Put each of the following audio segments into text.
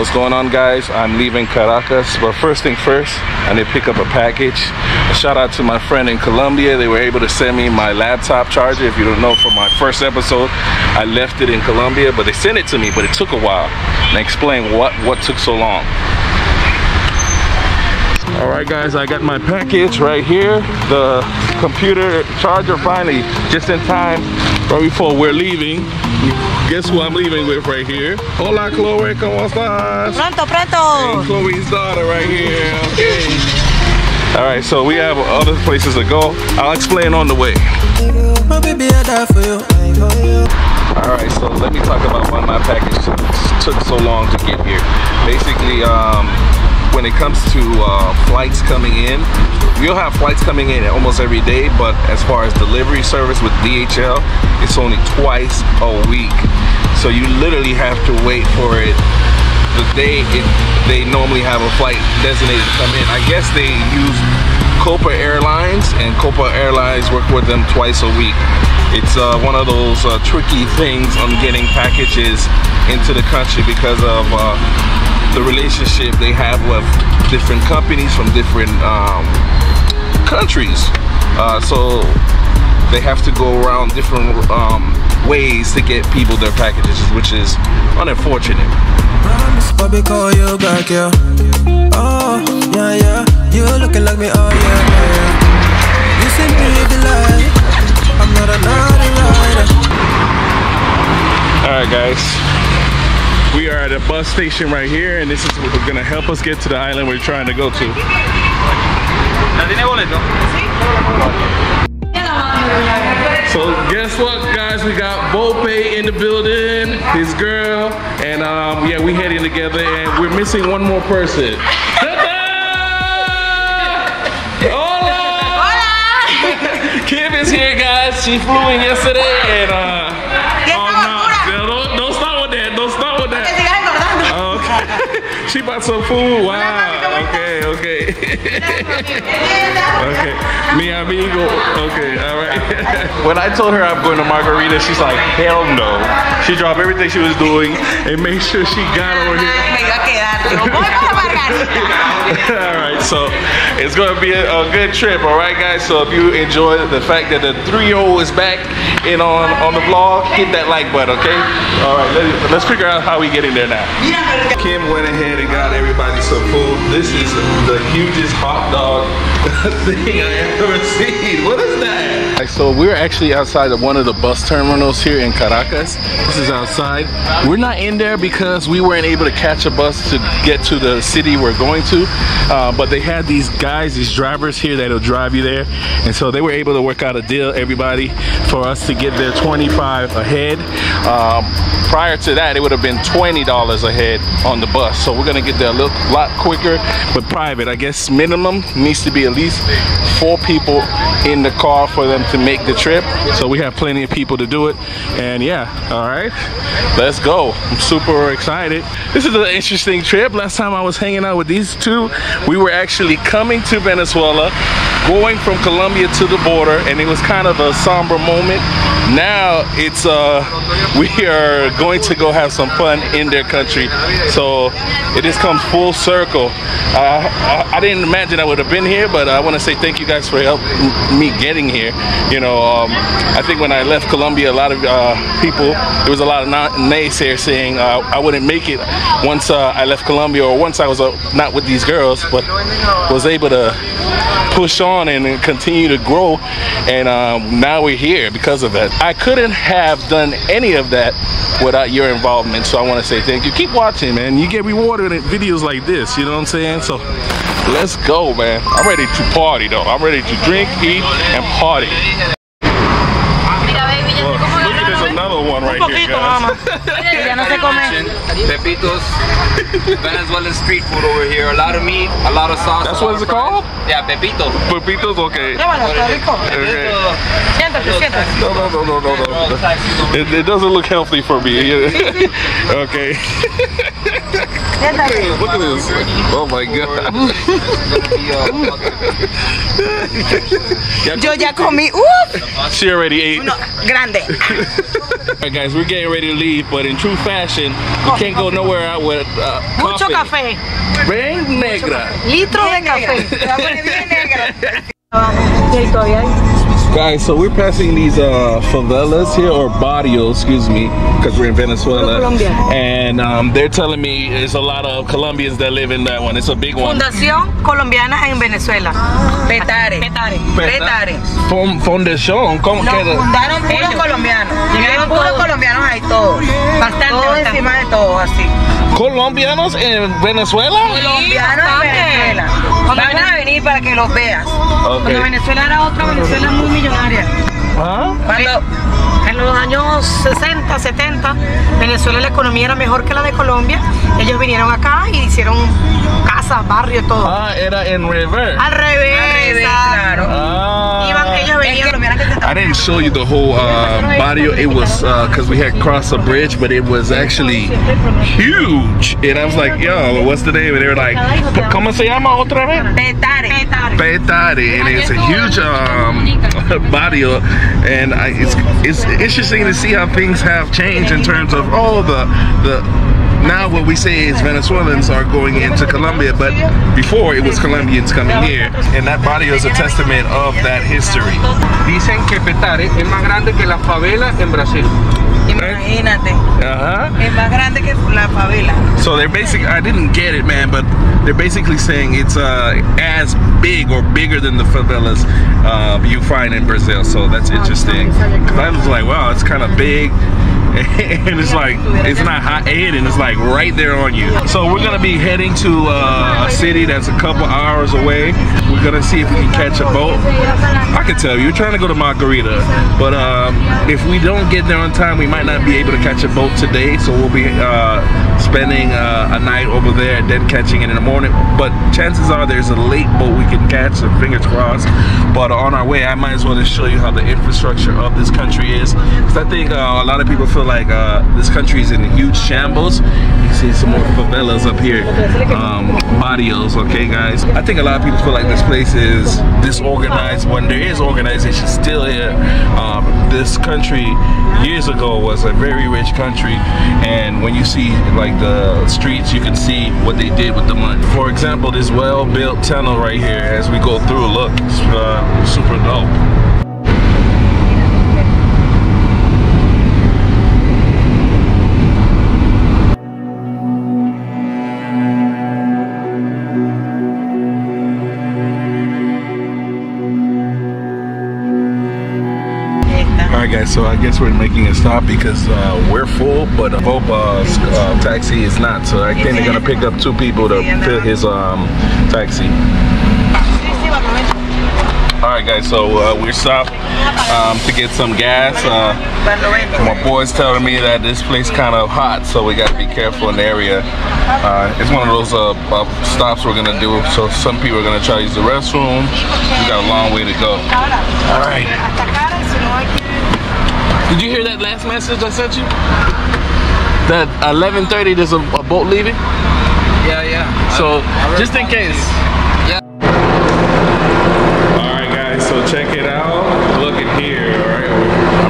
What's going on, guys? I'm leaving Caracas, but first thing first, I need to pick up a package. A shout out to my friend in Colombia. They were able to send me my laptop charger. If you don't know, from my first episode, I left it in Colombia, but they sent it to me, but it took a while. And I explain what took so long. All right, guys, I got my package right here. The computer charger, finally, just in time, right before we're leaving. Guess who I'm leaving with right here? Hola, Chloe, ¿cómo estás? Pronto, pronto. And Chloe's daughter right here, okay. All right, so we have other places to go. I'll explain on the way. All right, so let me talk about why my package took so long to get here. Basically, when it comes to flights coming in, you'll have flights coming in almost every day, but as far as delivery service with DHL, it's only twice a week. So you literally have to wait for it the day they normally have a flight designated to come in. I guess they use Copa Airlines, and Copa Airlines work with them twice a week. It's one of those tricky things on getting packages into the country because of the relationship they have with different companies from different countries. So they have to go around different ways to get people their packages, which is unfortunate. Alright, guys. We are at a bus station right here, and this is what's gonna help us get to the island we're trying to go to. So guess what, guys? We got Volpe in the building, his girl, and yeah, we heading together, and we're missing one more person. Hola! Kim is here, guys. She flew in yesterday, and she bought some food. Wow. Okay, okay. Okay. Mi amigo. Okay, all right. When I told her I'm going to Margarita, she's like, hell no. She dropped everything she was doing and made sure she got over here. All right, so it's going to be a good trip, all right, guys? So if you enjoy the fact that the 3-year-old is back in on the vlog, hit that like button, okay? All right, let's figure out how we getting there now. Kim went ahead and got everybody some food. This is the hugest hot dog thing I ever seen. What is that? So we're actually outside of one of the bus terminals here in Caracas. This is outside. We're not in there because we weren't able to catch a bus to get to the city we're going to, but they had these guys, these drivers here that'll drive you there, and so they were able to work out a deal, everybody, for us to get there 25 a head. Prior to that, it would have been $20 a head on the bus, so we're gonna get there a lot quicker. But private, I guess minimum needs to be at least 4 people in the car for them to make the trip, so we have plenty of people to do it. And yeah, all right, let's go. I'm super excited. This is an interesting trip. Last time I was hanging out with these two, we were actually coming to Venezuela, going from Colombia to the border, and it was kind of a somber moment. Now it's we are going to go have some fun in their country, so it just comes full circle. I didn't imagine I would have been here, but I want to say thank you guys for helping me getting here. You know, I think when I left Colombia, a lot of people, there was a lot of naysayers saying I wouldn't make it once I left Colombia, or once I was not with these girls, but was able to push on and continue to grow, and now we're here because of that. I couldn't have done any of that without your involvement, so I want to say thank you. Keep watching, man. You get rewarded in videos like this, you know what I'm saying? So let's go, man. I'm ready to party, though. I'm ready to drink, eat, and party. Well, look at this, another one right here, guys. Pepitos. Venezuelan street food over here. A lot of meat, a lot of sauce. That's what it's called? Yeah, pepito. Pepitos, okay. No. It doesn't look healthy for me. Okay. Look at this. Oh my god. Yo ya comí. She already ate. Uno grande. Alright guys, we're getting ready to leave, but in true fashion, we can't go nowhere out with mucho café. Bien negra. Litro de café. Guys, so we're passing these favelas here, or barrios, excuse me, because we're in Venezuela. Colombia. And they're telling me there's a lot of Colombians that live in that one. It's a big one. Fundación Colombiana en Venezuela. Petare. Petare. Petare. Fundación. ¿Cómo queda? Fundaron puros colombianos. Llegaron puros colombianos ahí todos. Bastante, todo encima de todo, así. ¿Colombianos en Venezuela? Colombianos en Venezuela. Van a venir para que los veas. Okay. Cuando Venezuela era otra, Venezuela es muy millonaria. ¿Ah? En los años 60, 70, Venezuela la economía era mejor que la de Colombia. Ellos vinieron acá y hicieron casas, barrios, todo. Ah, era en revés. Al revés, claro. Ah. Iban, ellos venían. I didn't show you the whole barrio. It was because we had crossed a bridge, but it was actually huge. And I was like, yo, what's the name? And they were like, ¿Cómo se llama otra vez? Petare. Petare. And it's a huge barrio. And it's interesting to see how things have changed in terms of all the. Now what we say is Venezuelans are going into Colombia, but before it was Colombians coming here, and that barrio is a testament of that history. Dicen que Petare es más grande que la favela en Brasil. Imagínate. Es más grande que la favela. So they're basically, I didn't get it, man, but they're basically saying it's as big or bigger than the favelas you find in Brazil. So that's interesting. Because I was like, wow, it's kind of big. And it's like, it's not hot air, and it's like right there on you. So we're gonna be heading to a city that's a couple hours away. We're gonna see if we can catch a boat. I can tell you, we're trying to go to Margarita, but if we don't get there on time, we might not be able to catch a boat today. So we'll be spending a night over there and then catching it in the morning. But chances are there's a late boat we can catch, so fingers crossed. But on our way, I might as well just show you how the infrastructure of this country is, because I think a lot of people feel like this country is in huge shambles. You see some more favelas up here, barrios. Okay guys, I think a lot of people feel like this place is disorganized when there is organization still here. This country years ago was a very rich country, and when you see like the streets, you can see what they did with the money. For example, this well-built tunnel right here as we go through, look, it's super dope. Guys, so I guess we're making a stop because we're full, but I hope taxi is not. So I think they're gonna pick up two people to fill his taxi. All right guys, so we're stopped to get some gas. My boy's telling me that this place kind of hot, so we gotta be careful in the area. It's one of those stops we're gonna do, so some people are gonna try to use the restroom. We got a long way to go. All right. Did you hear that last message I sent you? That 11:30 there's a boat leaving? Yeah, yeah. So, just in case. Yeah. Alright guys, so check it out. Look at here, alright?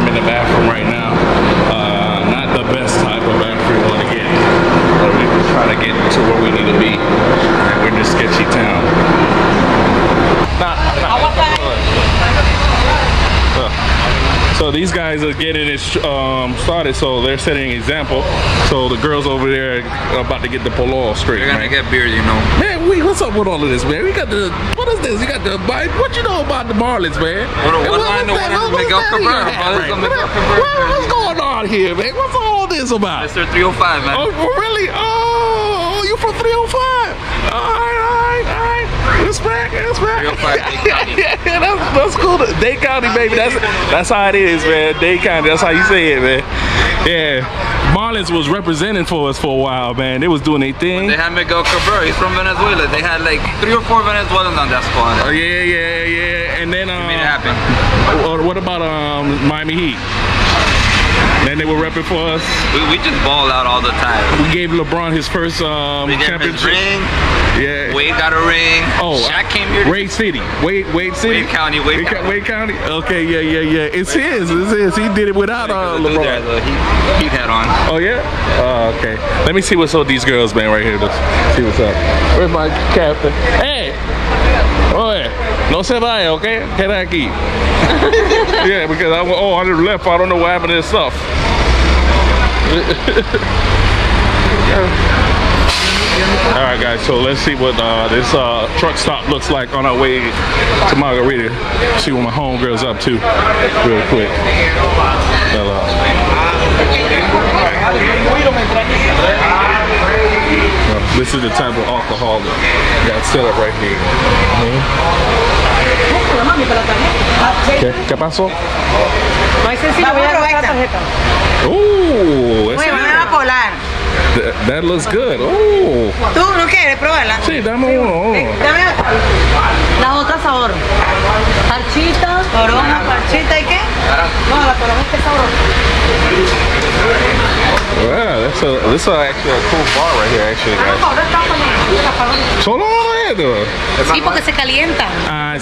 I'm in the bathroom right now. Not the best type of bathroom to get. But we're just trying to get to where we need to be. And we're in a sketchy town. So these guys are getting it started, so they're setting an example. So the girls over there are about to get the polo straight. They're gonna get beer, you know. Man, what's up with all of this, man? We got the, what is this? You got the, what you know about the Marlins, man? What's going on here, man? What's all this about? Mr. 305, man. Oh, really? Oh, you from 305? All right. Respect, respect. That's cool. Dade County, baby. That's how it is, man. Dade County. That's how you say it, man. Yeah. Marlins was representing for us for a while, man. They was doing their thing. When they had Miguel Cabrera. He's from Venezuela. They had like 3 or 4 Venezuelans on that squad. Oh yeah. And then. It made it happen. What about Miami Heat? Then they were repping for us. We just ball out all the time. We gave LeBron his first championship. His ring. Yeah. Wade got a ring. Oh, Shaq came here. To Wade City. Wade County. Okay, yeah. It's his. He did it without LeBron. He had on. Oh yeah. Okay. Let me see what's up with these girls, man, right here. Let's see what's up. Where's my captain? Hey. Oh yeah. No se vaya, okay? Get aquí. Yeah, because I just left. I don't know what happened to this stuff. All right, guys. So let's see what this truck stop looks like on our way to Margarita. See what my homegirl's up to, real quick. This is the type of alcohol that got set up right here. ¿Qué pasó? No sé si voy a robar la tarjeta. Ooh, that looks good. Oh. ¿Tú no quieres probarla? Sí, dame uno. Dame las otras sabor. Parchita, toronja, parchita y qué? No, la toronja es sabor. Wow, this is actually a cool bar right here, actually, guys. So long. Sí, porque se calienta.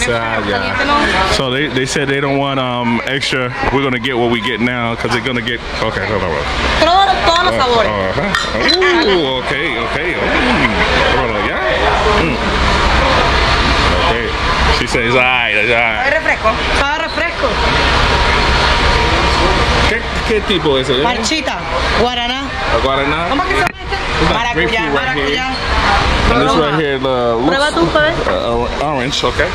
Yeah. So they said they don't want extra. We're gonna get what we get now because they're gonna get. Okay, hold on. Todos los sabores. Ooh, okay. Yeah. Okay. She says, "Ay." Refresco. Todo refresco. ¿Qué tipo es? Marchita, guaraná. Guaraná. ¿Cómo que se llama este? Maracuyá. Maracuyá. And this right here looks orange, okay.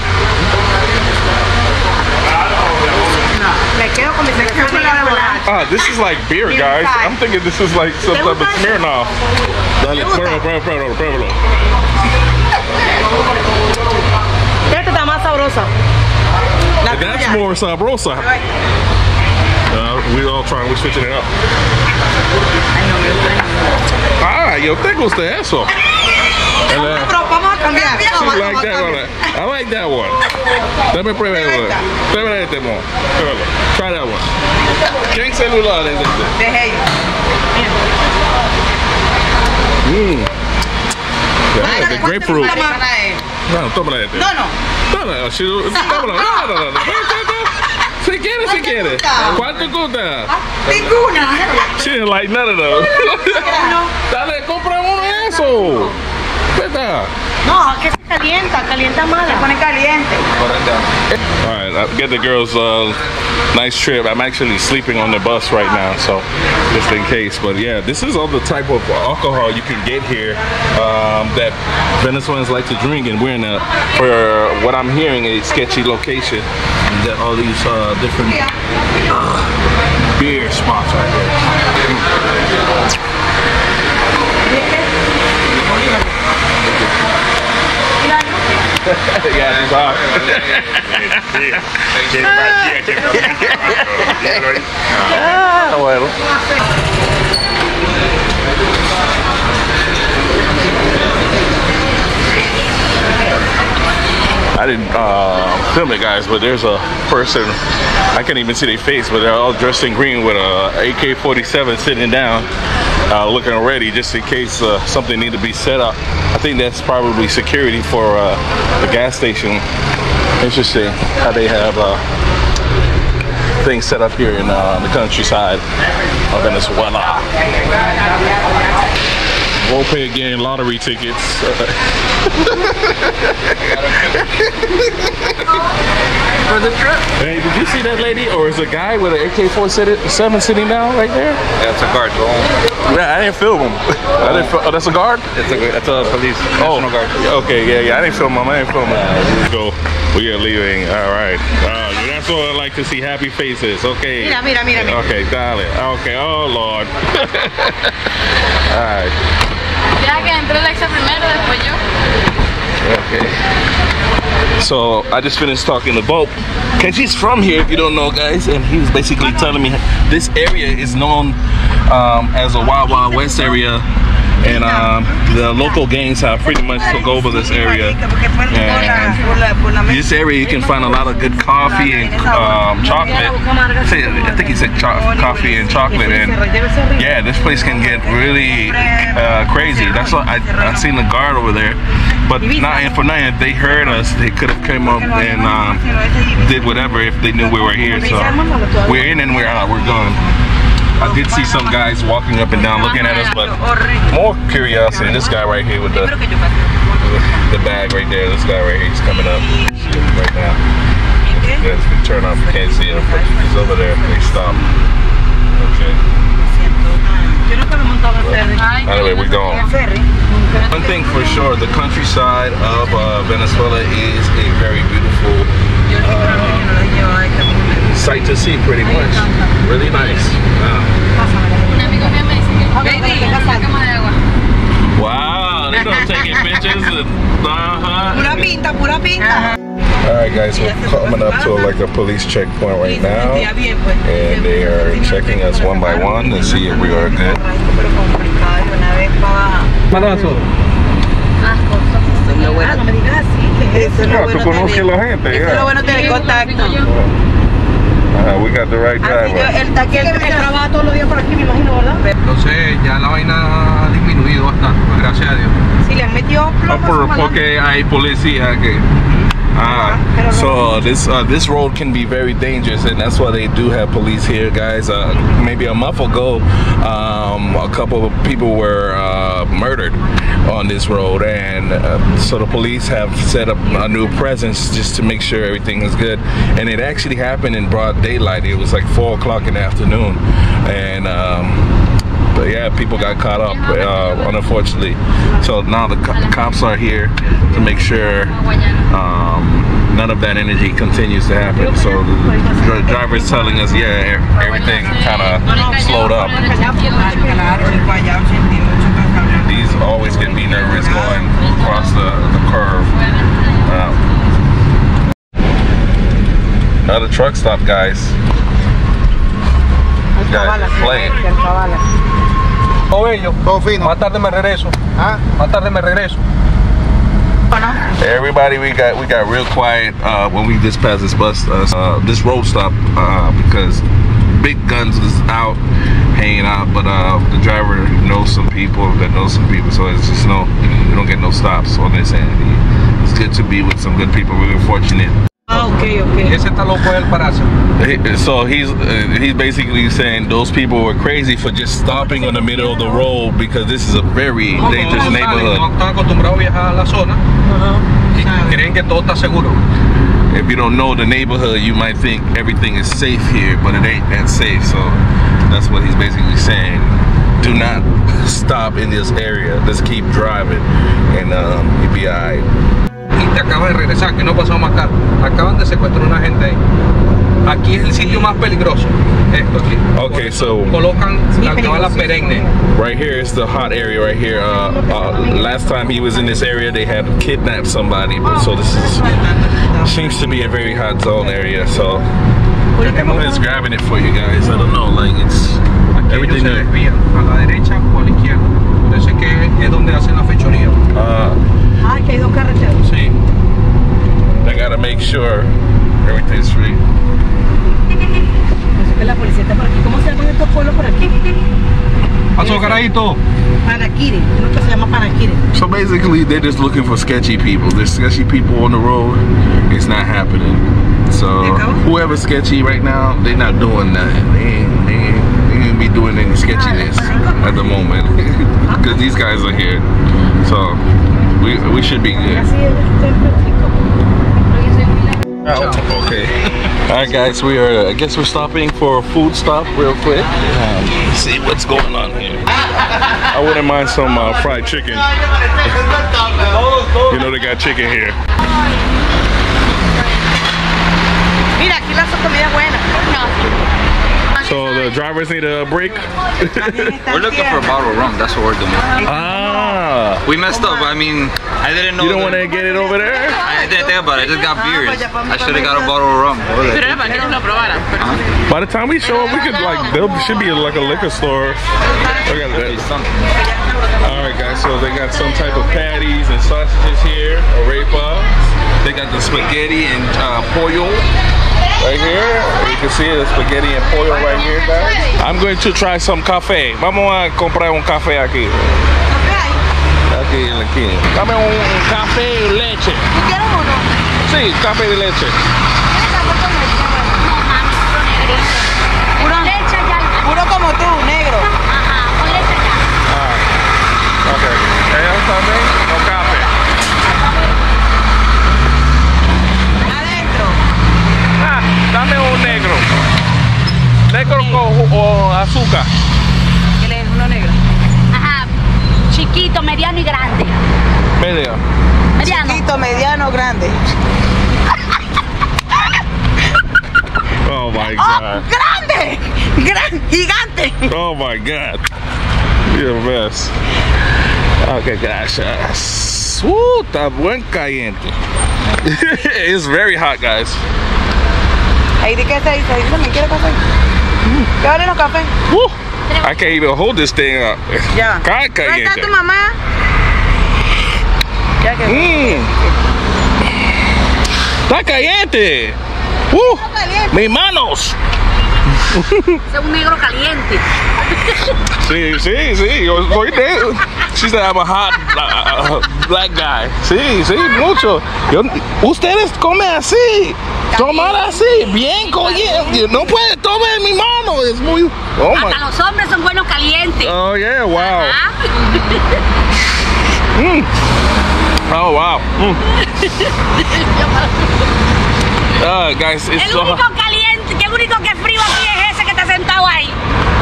This is like beer, guys. I'm thinking this is like some type of Smirnoff. Dale, pruébalo. Esta está más sabrosa. That's more sabrosa. We all trying, we're switching it up. Yo tengo usted eso. And, I like that one. Let me pruebe one. Try that one. Drink celular is it? Yeah, the grapefruit. No. Si quieres. ¿Cuánto gusta? Ninguna. She didn't like none of those. Dale, compra uno de eso. No, que se calienta mal. Se pone caliente. Alright, I get the girls nice trip. I'm actually sleeping on the bus right now, so just in case. But yeah, this is all the type of alcohol you can get here that Venezuelans like to drink, and we're in a, for what I'm hearing, a sketchy location. And that all these different beer spots right here. Yeah, it's hot. I didn't film it, guys, but there's a person, I can't even see their face, but they're all dressed in green with a AK-47 sitting down. Looking ready just in case something need to be set up. I think that's probably security for the gas station. Interesting how they have things set up here in the countryside of Venezuela. We'll pay again lottery tickets. For the trip. Hey, did you see that lady, or is a guy with an AK-47 sitting down right there? That's a guard. Yeah, I didn't film him. That's a guard? That's a police. National guard. Okay, yeah. I didn't film him. Go. We are leaving. All right. That's what I like to see. Happy faces. Okay. Mira. Okay, dale. Okay. Oh Lord. All right. Ya que entró Alexa primero, después yo. Okay. So I just finished talking to Bo, cause he's from here, if you don't know, guys, and he was basically telling me this area is known as a Wild Wild West area And the local gangs have pretty much took over this area. And this area you can find a lot of good coffee and chocolate. I think he said coffee and chocolate. And yeah, this place can get really crazy. That's what I seen the guard over there. But not for nothing, if they heard us, they could have came up and did whatever if they knew we were here. So we're in and we're out. We're gone. I did see some guys walking up and down looking at us, but more curiosity. This guy right here with the bag right there, this guy right here, he's coming up right now. You guys can turn off, you can't see him, but he's over there, they stop. Okay. Well, anyway, we're going. One thing for sure, the countryside of Venezuela is a very beautiful sight to see, pretty much. Really nice. Wow, they're gonna take your pictures. Alright guys, we're coming up to like a police checkpoint right now. And they are checking us one by one to see if we are good. We got the right driver. So this road can be very dangerous, and that's why they do have police here, guys. Maybe a month ago, a couple of people were murdered on this road, and so the police have set up a new presence just to make sure everything is good. And it actually happened in broad daylight. It was like 4 o'clock in the afternoon, and but yeah, people got caught up, unfortunately. So now the cops are here to make sure none of that energy continues to happen. So the driver is telling us, yeah, everything kind of slowed up. These always get me nervous going across the curve. Another truck stop, guys. Guys, everybody, we got real quiet when we just passed this bus, this road stop, because Big Guns is out hanging out, but the driver knows some people that know some people, so it's just we don't get no stops on this end. It's good to be with some good people. We were fortunate. Okay. So he's basically saying those people were crazy for just stopping on the middle of the road, because this is a very dangerous neighborhood. If you don't know the neighborhood, you might think everything is safe here, but it ain't that safe. So that's what he's basically saying. Do not stop in this area. Just keep driving, and you'll be alright. Okay, so right here is the hot area right here. Last time he was in this area, they had kidnapped somebody, so this seems to be a very hot zone area. So it's grabbing it for you guys. I don't know, like it's everything I gotta make sure everything's free. So basically, they're just looking for sketchy people. There's sketchy people on the road. It's not happening. So whoever's sketchy right now, they're not doing nothing. They ain't be doing any sketchiness at the moment, because these guys are here. So we should be good. Oh, okay. Alright guys, we are, I guess we're stopping for a food stop real quick. See what's going on here. I wouldn't mind some fried chicken. You know they got chicken here. So The drivers need a break. We're looking for a bottle of rum. That's what we're doing. Ah. We messed up. I mean, I didn't know. You don't want to get it over there? I didn't think about it. I just got beers. I should have got a bottle of rum. By the time we show up, we could like, there should be like a liquor store. Alright guys, so they got some type of patties and sausages here. Arepa. They got the spaghetti and pollo right here. You can see the spaghetti and pollo right here, guys. I'm going to try some café. Vamos a comprar un café aquí. Aquí en la esquina. Dame un café y leche. ¿Tú quieres uno? Sí, café de leche. Puro como tú, negro. Ajá, con leche ya. Ah, okay. ¿Ellos también? No café. Dame un negro. ¿Negro o azúcar? ¿Qué le es uno negro? Ajá. Chiquito, mediano y grande. Medio. Mediano. Chiquito, mediano, grande. Oh my god. Oh, grande. Gran, gigante. Oh my god. You're a mess. Okay, gracias. Está buen caliente. It's very hot, guys. I can't even hold this thing up. Yeah. Está caliente. Mis manos. Es un negro caliente. Sí, sí, sí. She said I'm a hot black guy. Sí, sí, mucho. Ustedes comen así. Tomar así, bien caliente. No puede, tome de mi mano. Es muy. Oh my. Hasta los hombres son buenos calientes. Oh, yeah, wow. Mm. Oh, wow. Mm. Guys, it's el único caliente, que el único que es frío aquí es ese que está sentado ahí.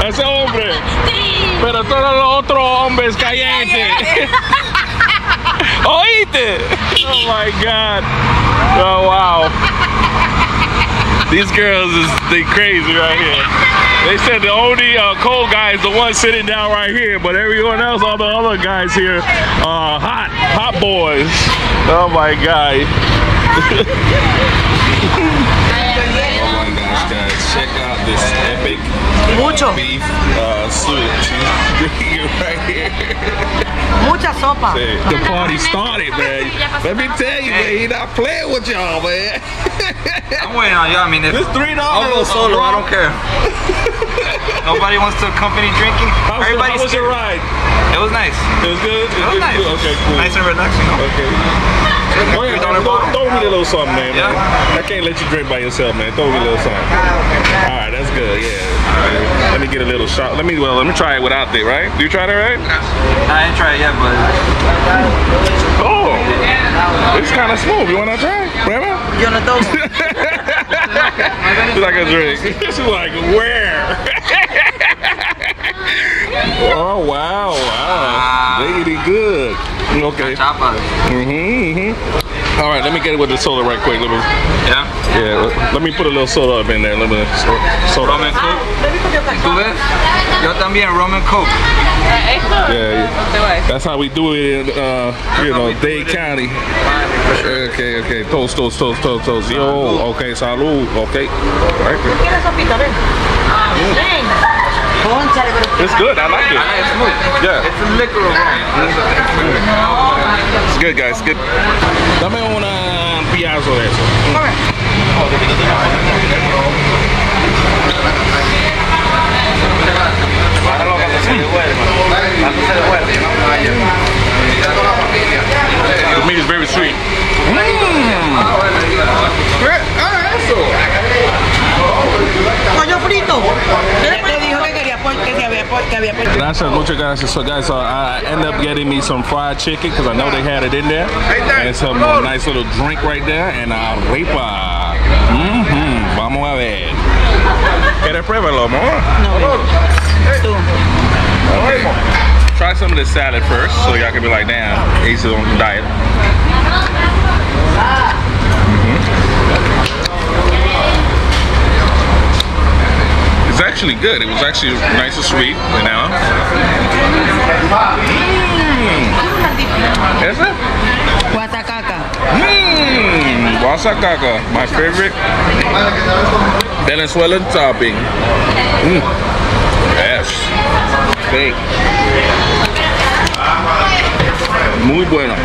Ese hombre. Sí. Pero todos los otros hombres calientes. Oíste. Oh, my God. Oh, wow. These girls is they crazy right here. They said the only cold guy is the one sitting down right here, but everyone else, all the other guys here, hot boys. Oh my god. Oh my gosh, guys, check out this epic beef sushi right here. Mucha sopa. The party started, man. Let me tell you, man, he not playing with y'all, man. I'm waiting on y'all. I mean, it's $3. I'll go solo. I don't care. Nobody wants to accompany drinking. Everybody. How was your ride? It was nice. It was good. It was nice. Good. Okay, cool. Nice and relaxing. Okay. Throw me a little something, man. Yeah. Man. I can't let you drink by yourself, man. Throw me a little something. All right, that's good. Yeah. All right. Let me get a little shot. Let me try it without it, right? You tried it, right? I didn't try it yet. But oh, it's kind of smooth. You wanna try? Remember? You wanna throw? It's like a drink. This is like where? Oh wow, wow, really good. Okay. All right, let me get it with the soda right quick. Yeah. Yeah. Let me put a little soda up in there. Let me soda. Rum and coke. ¿Tú ves? Yo también rum and coke. Yeah, that's how we do it in, you know, Dade County. Okay, okay. Toast, toast, toast, toast, toast. Yo, okay, salud, okay. Right there. It's good, I like it. Yeah. It's a liquor rum. It's good, guys, good. Dame un piazo de eso. The meat is very sweet. Gracias, so guys, I ended up getting me some fried chicken because I know they had it in there, and some nice little drink right there, and arepa. Vamos a ver. ¿Quieres pruébalo, amor? Okay. Try some of this salad first, so y'all can be like, damn, Ace is on the diet. It's was actually good. It was actually nice and sweet, you know. Is it? Guasacaca. Guasacaca, my favorite Venezuelan topping. Yes. Steak. Muy bueno.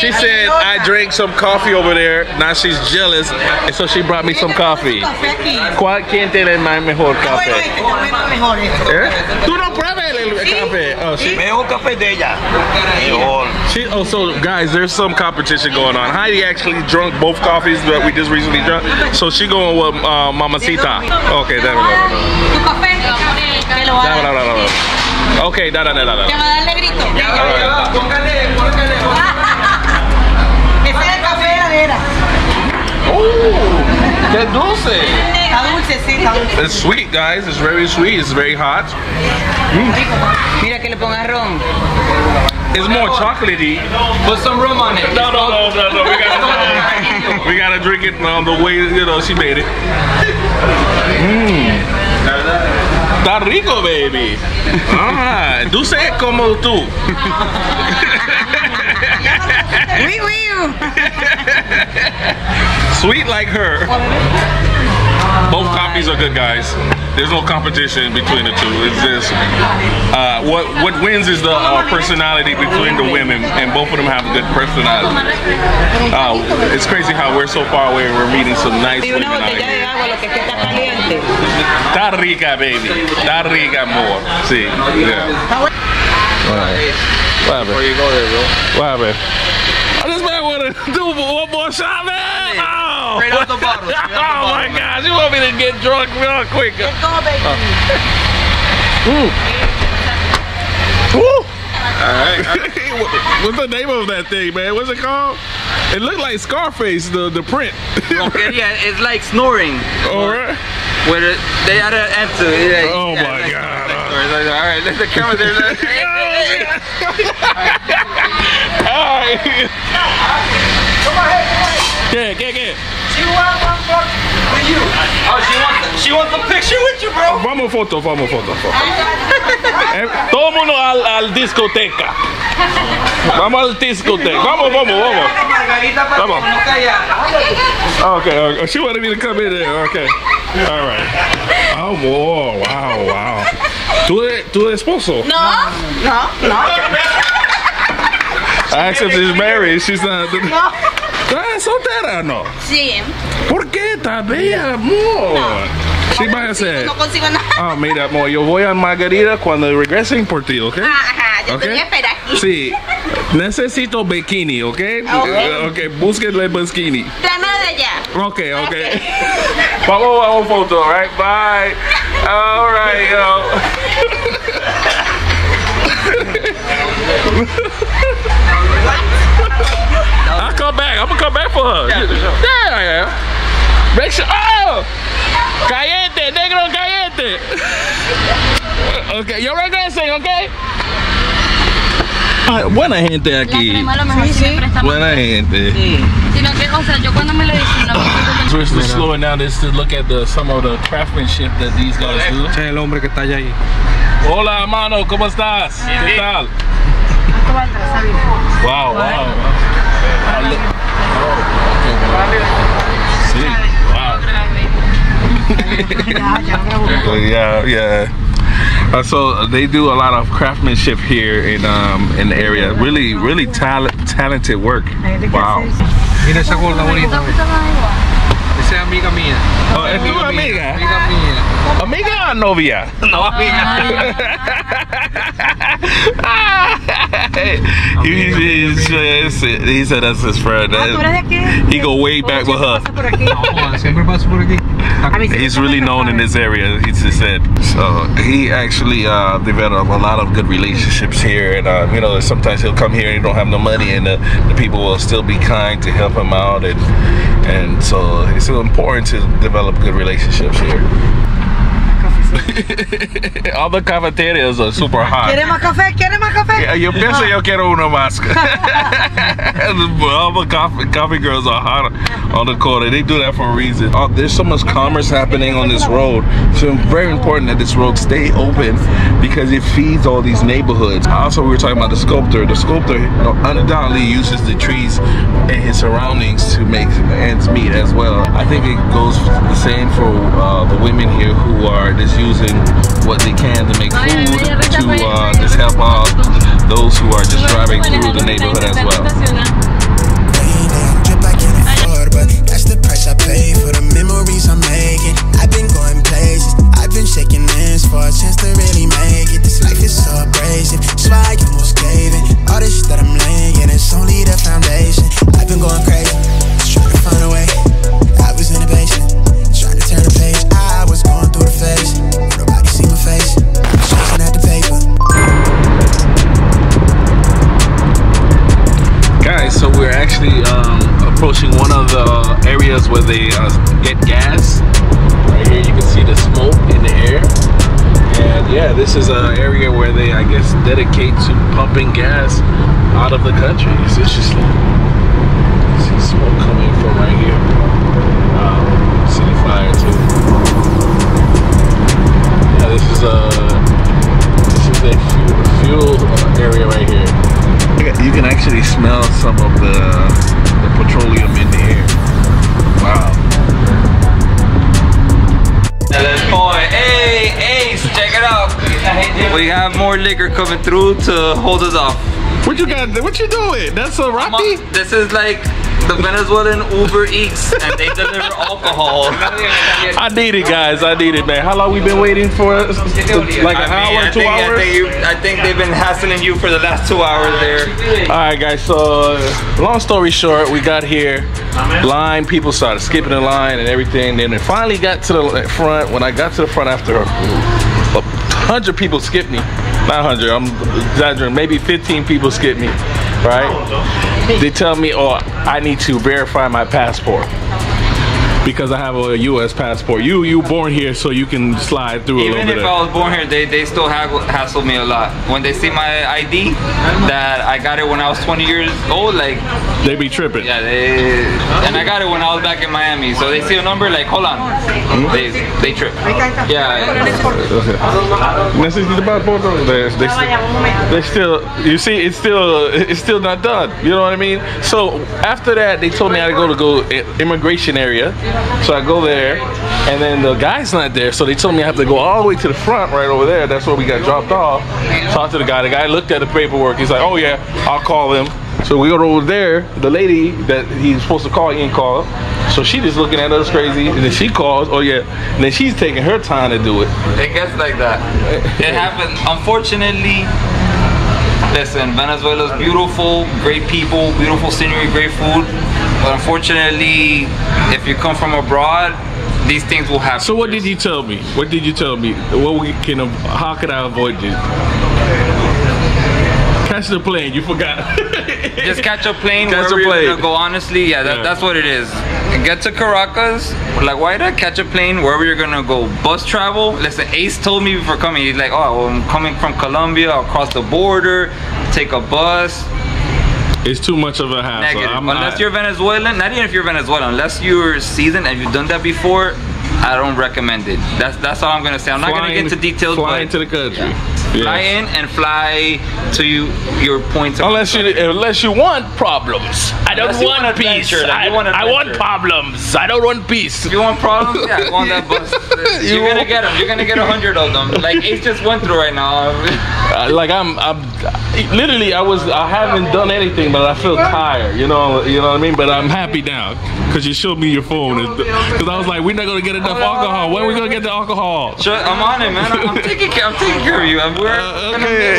She said, I drank some coffee over there. Now she's jealous, and so she brought me some coffee. ¿Cuál quien tiene más mejor café? Tú no pruebas el café. Oh, she mejor café de ella. She also, guys, there's some competition going on. Heidi actually drunk both coffees that we just recently drunk. So she going with Mamacita. Okay, there we go. Okay, da. Oh, dulce. It's sweet, guys. It's very sweet. It's very hot. It's more chocolatey. Put some rum on it. No. We gotta drink it the way she made it. Está rico, baby. Ah, dulce como tú. Sweet like her. Both coffees are good, guys. There's no competition between the two. It's just what wins is the personality between the women, and both of them have a good personality. It's crazy how we're so far away and we're meeting some nice women out here. Está rica, baby. Está rica, amor. Sí. Yeah. What happened? Before you go there, bro. What happened? I just might want to do one more shot, man. Oh, straight out the bottle. Oh my gosh, you want me to get drunk real quick? Let's go, baby. Woo! All right. What's the name of that thing, man? What's it called? It looked like Scarface, the print. Okay, yeah, it's like snoring. All right. Where they had an answer. Like, oh my God! Like, all right, let the camera there. All right. Come on. She wants one photo with you. Oh, she wants a picture with you, bro. Vamos foto. Todo mundo al discoteca. Vamos al discoteca. Vamos. Okay. She wanted me to come in there. Okay. All right. Oh, whoa, wow. ¿Tú de esposo? No. I asked if she's married. She's not. No. ¿Estás soltera o no? Sí. ¿Por qué? ¿Estás bella, amor? No. Sí, vas a hacer. No consigo nada. Ah, mira, amor, yo voy a Margarita cuando regresen por ti, ¿ok? Ajá, yo te voy a esperar aquí. Sí. Necesito bikini, ¿ok? Ok, búsquenle bikini. Okay. Vamos foto, all right? Bye. All right, I'll come back. I'm gonna come back for her. Yeah, I am. Make sure. Oh! Caliente, negro caliente. Okay, yo regresen, okay? Ah, buena gente aquí. Buena gente. We're still slowing down just to look at some of the craftsmanship that these guys do. El hombre que está allá ahí. Hola, hermano, ¿cómo estás? ¿Qué tal? Wow. Sí, wow. Yeah. So they do a lot of craftsmanship here in the area. Really talented work. Wow. Mira esa gorda bonita. Esa es amiga mía. Oh, es tu amiga. Amiga o novia? No, amiga. He said that's his friend. He go way back with her. He's really known in this area, he said. So he actually developed a lot of good relationships here, and sometimes he'll come here and he don't have no money, and the people will still be kind to help him out, and so it's important to develop good relationships here. All the cafeterias are super hot. ¿Quieres más café? ¿Quieres más café? Yeah, yo pienso yo quiero uno más. All the coffee girls are hot on the corner. They do that for a reason. Oh, there's so much commerce happening on this road. So it's very important that this road stay open because it feeds all these neighborhoods. Also, we were talking about the sculptor. The sculptor undoubtedly uses the trees and his surroundings to make ends meet as well. I think it goes the same for the women here who are just using what they can to make food, to just help out those who are just driving through the neighborhood as well. That's the price I pay for the memories I'm making. I've been going places, I've been shaking hands for a chance to really make it. This life is so abrasive, it's like almost gave it. All this shit that I'm laying, it's only the foundation. I've been going crazy, trying to find a way. I was in the basement, trying to turn the page. I was going through the phase, nobody see my face. I'm chasing at the paper. Guys, so we're actually approaching one of the areas where they get gas. Right here you can see the smoke in the air. And yeah, this is an area where they, I guess, dedicate to pumping gas out of the country. It's interesting. You see smoke coming from right here. See the fire too. Yeah, this is a fuel area right here. You can actually smell some of the petroleum in the air. Wow. Ace, check it out. We have more liquor coming through to hold us off. What you got? What you doing? That's a rocky? This is like the Venezuelan Uber Eats, and they deliver alcohol. I need it, guys. I need it, man. How long we been waiting for us? Like an hour, 2 hours? I think they've been hassling you for the last 2 hours there. All right, guys. So, long story short, we got here. Line, people started skipping the line and everything. Then it finally got to the front. When I got to the front after 100 people skipped me. Not 100, I'm exaggerating. Maybe 15 people skipped me, right? They tell me, oh, I need to verify my passport because I have a U.S. passport. You born here, so you can slide through a little bit. Even if I was born here, they still hassle me a lot. When they see my ID, that I got it when I was 20 years old, like they be tripping. Yeah, and I got it when I was back in Miami. So they see a number, like hold on, they trip. Yeah. They still, you see, it's still not done. You know what I mean? So after that, they told me I had to go to immigration area. So I go there, and then the guy's not there, so they told me I have to go all the way to the front right over there. That's where we got dropped off. Talked to the guy. The guy looked at the paperwork. He's like, oh yeah, I'll call him. So we go over there. The lady that he's supposed to call, he didn't call. So she just looking at us crazy, and then she calls, oh yeah. And then she's taking her time to do it. It gets like that. It happens. Unfortunately, listen, Venezuela's beautiful, great people, beautiful scenery, great food. But unfortunately, if you come from abroad, these things will happen. So what did you tell me? What did you tell me? How could I avoid this? Catch the plane, you forgot. Just catch a plane wherever you're gonna go, honestly. Yeah, that's what it is. Get to Caracas, La Guaira, catch a plane wherever you're gonna go. Bus travel, listen, Ace told me before coming, he's like, oh, I'm coming from Colombia, across the border, take a bus. It's too much of a hassle. Unless you're Venezuelan, not even if you're Venezuelan, unless you're seasoned and you've done that before, I don't recommend it. That's all I'm gonna say. I'm not gonna get into details. Fly into the country. Yeah. Fly in and fly to your point. Unless you want problems. I don't want peace. I want problems. I don't want peace. You want problems? Yeah, go on that bus. You're gonna get them. You're gonna get 100 of them. Like Ace just went through right now. Like I haven't done anything, but I feel tired. You know what I mean. But I'm happy now because you showed me your phone. Because I was like, we're not gonna get enough alcohol. When are we gonna get the alcohol? Sure, I'm on it, man. I'm taking care of you. We're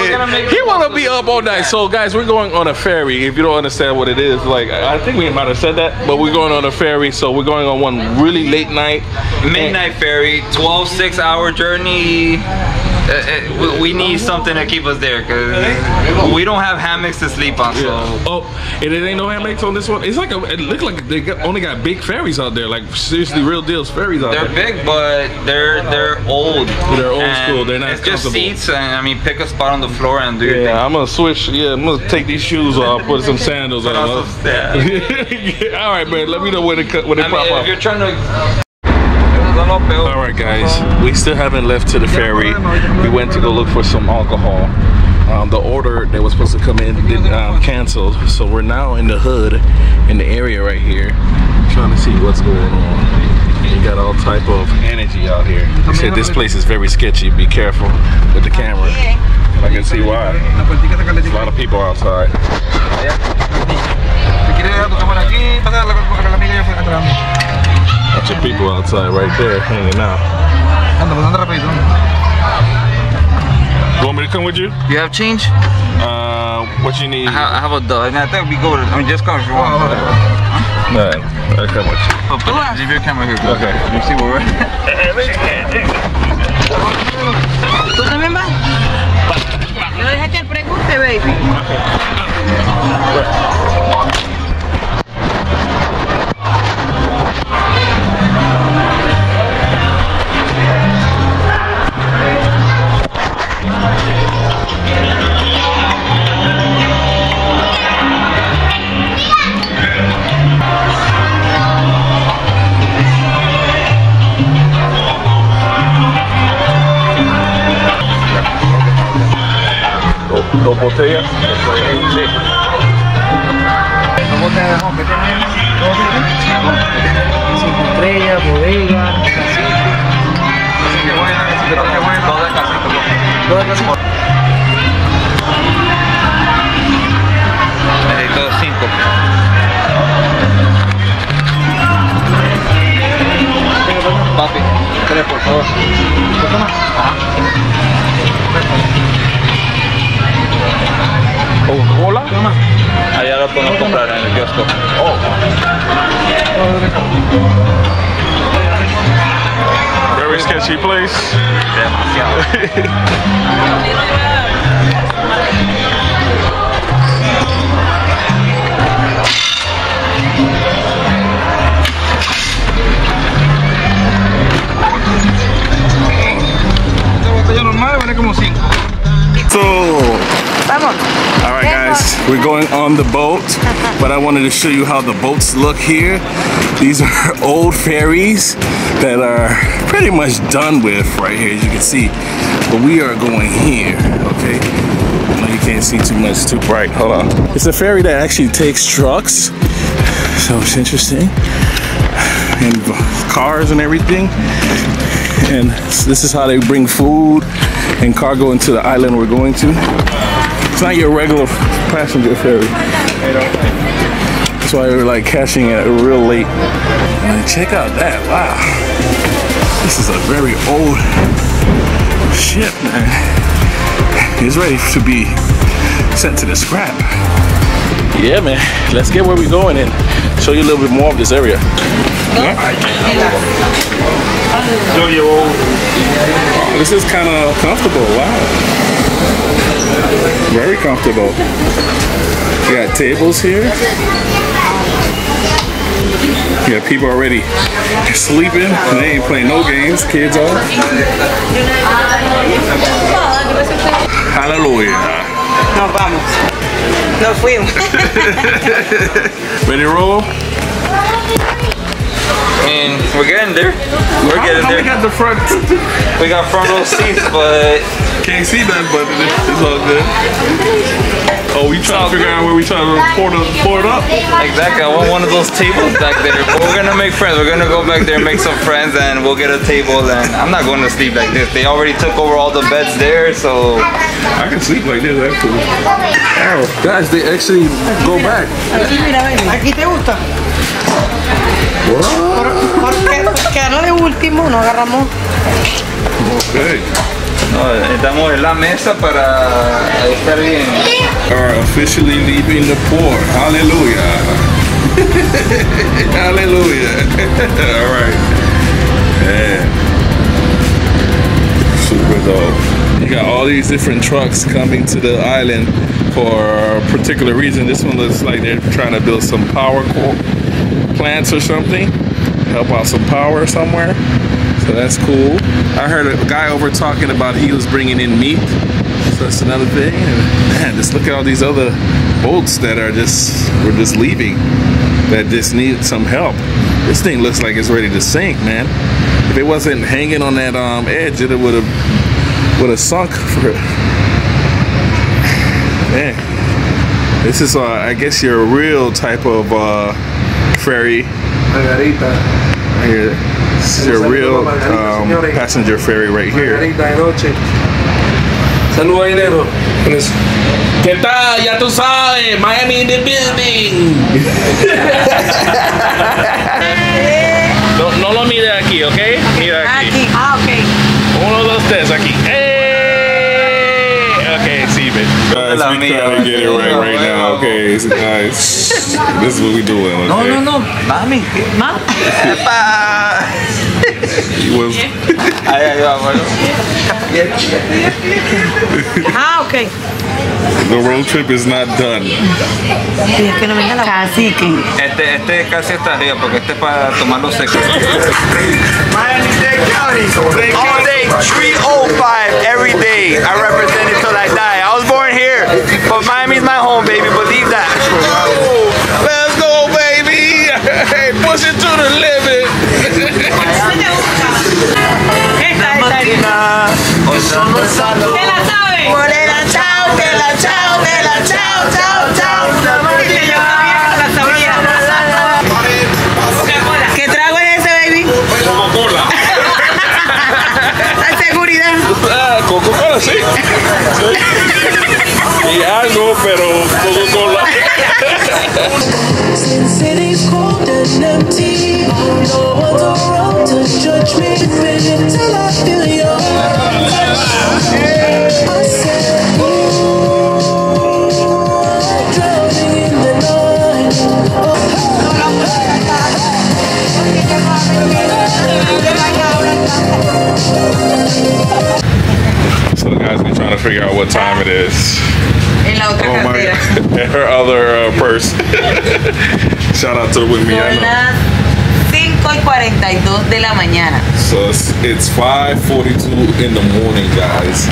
gonna make he wanna be up all night. So guys, we're going on a ferry. If you don't understand what it is, like I think we might have said that, but we're going on a ferry. So we're going on one really late night, midnight ferry, 12 six-hour journey. We need something to keep us there because we don't have hammocks to sleep on. So. Yeah. Oh, and there ain't no hammocks on this one. It's like a, it looked like they only got big ferries out there. Like seriously, real deals ferries out there. They're big, but they're old. They're old school. They're not. It's just seats, and I mean, pick a spot on the floor and do your thing. I'm gonna switch. Yeah, I'm gonna take these shoes off, put some sandals on. Yeah. All right, man. Let me know when it pop up. If you're trying to. Alright guys, we still haven't left to the ferry. We went to go look for some alcohol. The order that was supposed to come in didn't canceled, so we're now in the hood, in the area right here, trying to see what's going on. You got all type of energy out here. They said this place is very sketchy, be careful with the camera. I can see why. There's a lot of people outside. Bunch of people outside right there hanging out. You want me to come with you? You have change? What you need? I have a dollar. I think we go. I mean, just come if you want. No, I'll come with you. Oh, but leave your camera here. Okay. You see where we're at? Okay. Dos botellas. Sí. Dos botellas de jón, ¿qué tienen? Dos. 5 estrellas, bodega, casito. Así que bueno. Dos de casito. Necesito 5. Papi, 3 por favor. ¿Cuánto más? ¿Coca-Cola? Allá lo podemos comprar en el kiosco. Oh. Very sketchy place. Esta botella normal vale como 5. Alright guys, we're going on the boat, but I wanted to show you how the boats look here. These are old ferries that are pretty much done with right here, as you can see. But we are going here, okay? I know you can't see too much, it's too bright, hold on. It's a ferry that actually takes trucks, so it's interesting. And cars and everything. And this is how they bring food and cargo into the island we're going to. It's not your regular passenger ferry. That's why we're like cashing it real late. And check out that, wow. This is a very old ship, man. It's ready to be sent to the scrap. Yeah, man, let's get where we're going and show you a little bit more of this area. Yeah. This is kind of comfortable, wow. Very comfortable. You got tables here. You got people already sleeping. And they ain't playing no games. Kids all. Hallelujah. Nos vamos. Nos fuimos. Ready to roll? And we're getting there. We're getting there. We got the front. We got front row seats, but. Can't see that, but it's all good. Oh, we trying to figure out where we trying to pour it up. Exactly, I want one of those tables back there. But we're gonna make friends. We're gonna go back there and make some friends, and we'll get a table. And I'm not going to sleep like this. They already took over all the beds there, so I can sleep like this actually. Ow, guys, they actually go back. Okay. Estamos en la mesa para estar bien. Are officially leaving the port. Hallelujah. Hallelujah. All right. Man. Super dope. all these different trucks coming to the island for a particular reason. This one looks like they're trying to build some power plants or something, help out some power somewhere. So that's cool. I heard a guy over talking about he was bringing in meat. So that's another thing. Man, just look at all these other boats that are just leaving, that just need some help. This thing looks like it's ready to sink, man. If it wasn't hanging on that edge, it would have sunk. Man, this is I guess your real type of ferry. Margarita. It's your real passenger ferry right here. Saludos, dinero. ¿Qué tal? Ya tú sabes, Miami in the building. No lo mire aquí, ¿ok? Mira aquí. Aquí, ah, ok. Uno, dos, tres, aquí. Okay, see, bitch. Guys, we trying to get it right now. Okay, it's nice. This is what we doing. Okay? No, mami, ma. Ah, okay. The road trip is not done. Este casi está arriba porque este para tomarlo seco. Miami Dade County, all day, 305 every day. I represent it till I die. I was born here, but Miami's my home, baby. Believe that. Let's go, baby. Hey, push it to the limit. ¿Qué trago es ese, baby? Coca-Cola. ¿La seguridad? Coca-Cola, sí. Y algo, pero Coca-Cola. So guys, we're trying to figure out what time it is. Oh my God. And her other purse. Shout out to the women. So it's 5:42 in the morning, guys.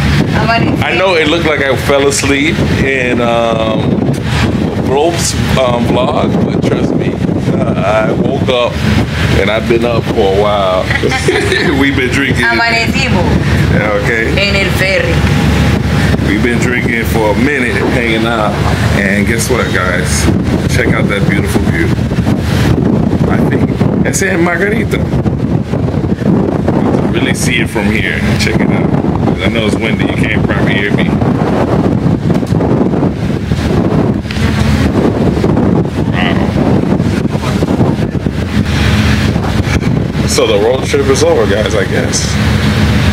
I know it looked like I fell asleep in Rob's vlog, but trust me, I woke up and I've been up for a while. We've been drinking. Okay. En el ferry. We've been drinking for a minute, hanging out, and guess what, guys? Check out that beautiful view. I think that's in Margarita. You can really see it from here. Check it out. I know it's windy. You can't probably hear me. So the road trip is over, guys, I guess.